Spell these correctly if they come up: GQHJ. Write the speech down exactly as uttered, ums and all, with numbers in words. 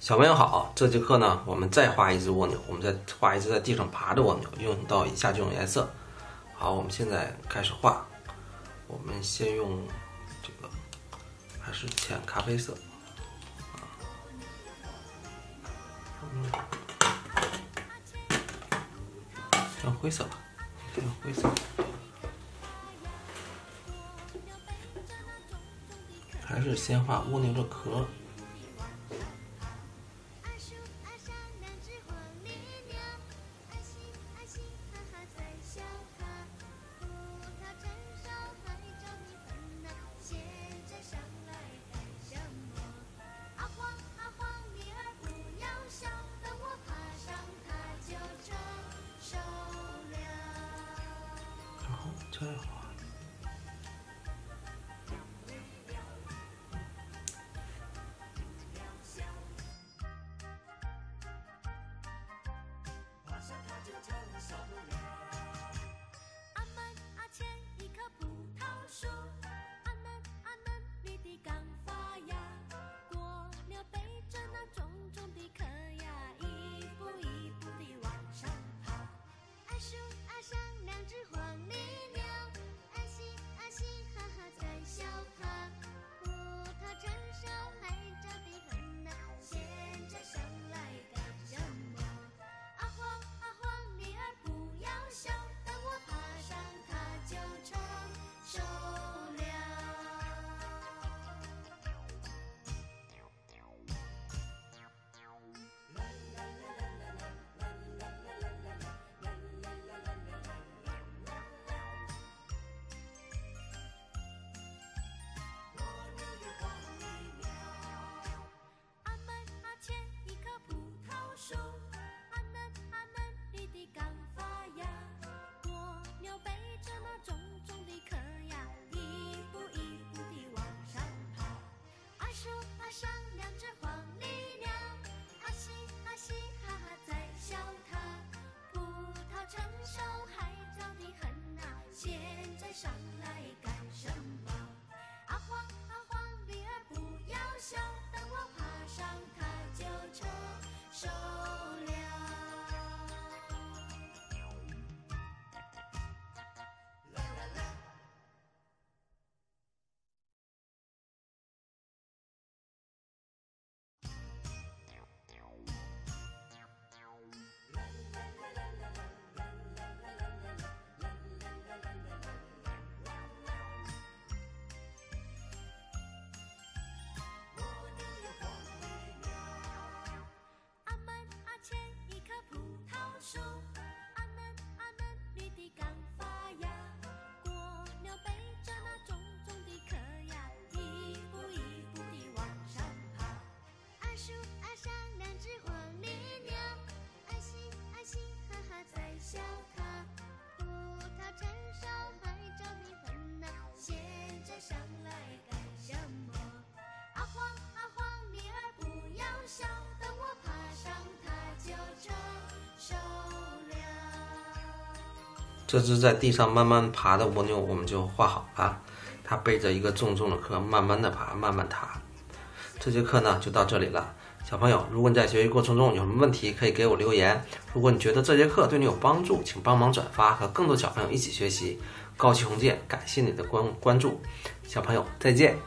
小朋友好，这节课呢，我们再画一只蜗牛，我们再画一只在地上爬的蜗牛，用到以下几种颜色。好，我们现在开始画。我们先用这个，还是浅咖啡色。嗯，用灰色吧，用灰色。还是先画蜗牛的壳。 再画，上两只黄鹂鸟，啊西啊西哈哈在笑它。葡萄成熟还早得很呐，现在上来干什么？啊晃啊晃，女儿不要笑，等我爬上它就成熟了。 树，阿门阿门，绿的刚发芽，蜗牛背着那重重的壳呀，一步一步地往上爬。啊树啊上两只黄鹂鸟，啊西啊西哈哈在笑它。葡萄成熟还早得很呐，现在上来干什么？啊晃啊晃，女儿不要笑，等我爬上它就成。 这只在地上慢慢爬的蜗牛，我们就画好了。它背着一个重重的壳，慢慢的爬，慢慢爬。这节课呢就到这里了，小朋友，如果你在学习过程中有什么问题，可以给我留言。如果你觉得这节课对你有帮助，请帮忙转发，和更多小朋友一起学习。高旗红箭，感谢你的关关注，小朋友再见。